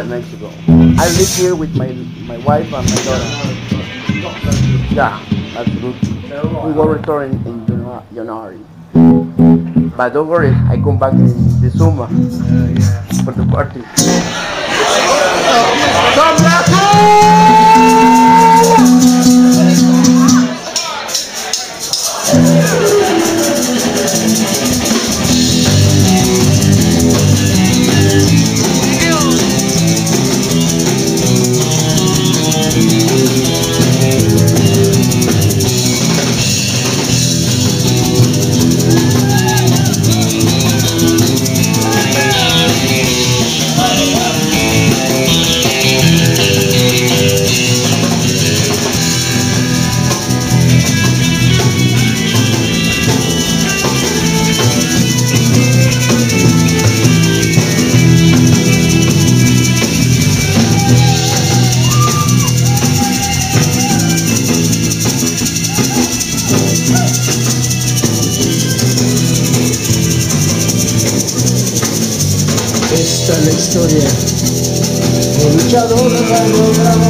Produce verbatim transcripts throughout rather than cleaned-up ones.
in Mexico. I live here with my my wife and my daughter. Yeah, absolutely. We will return in January. But don't worry, I come back in the summer for the party. Come back! Esta es la historia de luchadores al logrado.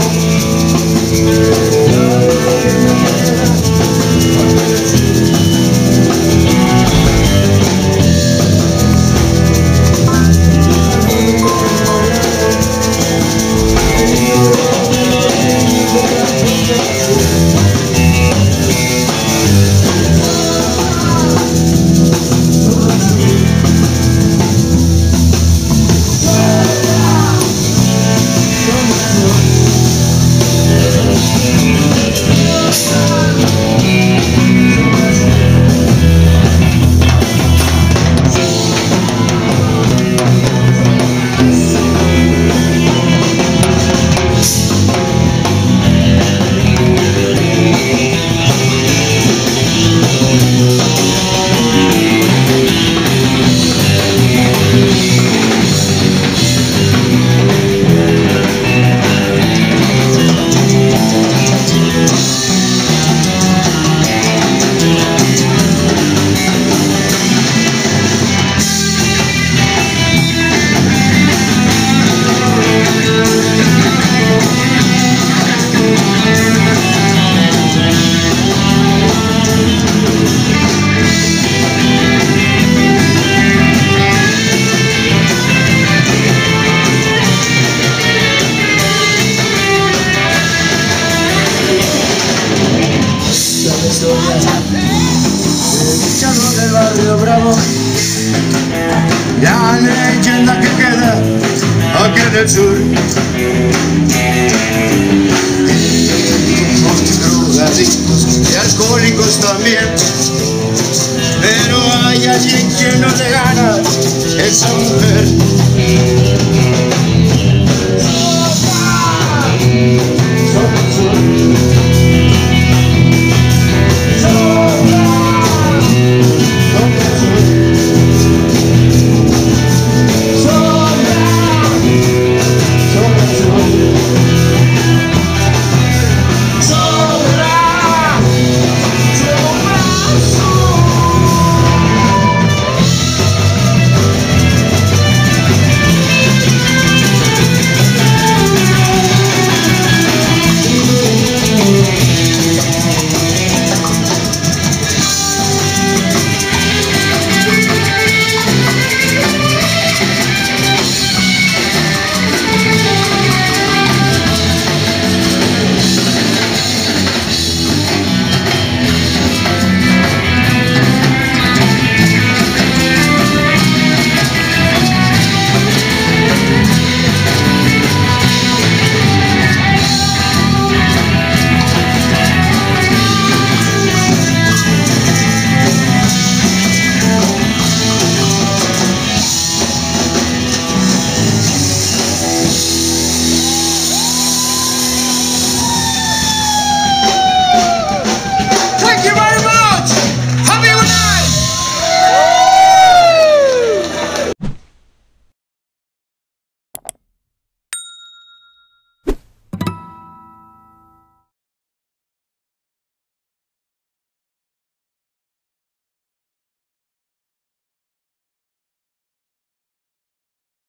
La leyenda que queda aquí en el sur, con drogadictos y alcohólicos también, pero hay alguien que no le gana esa mujer.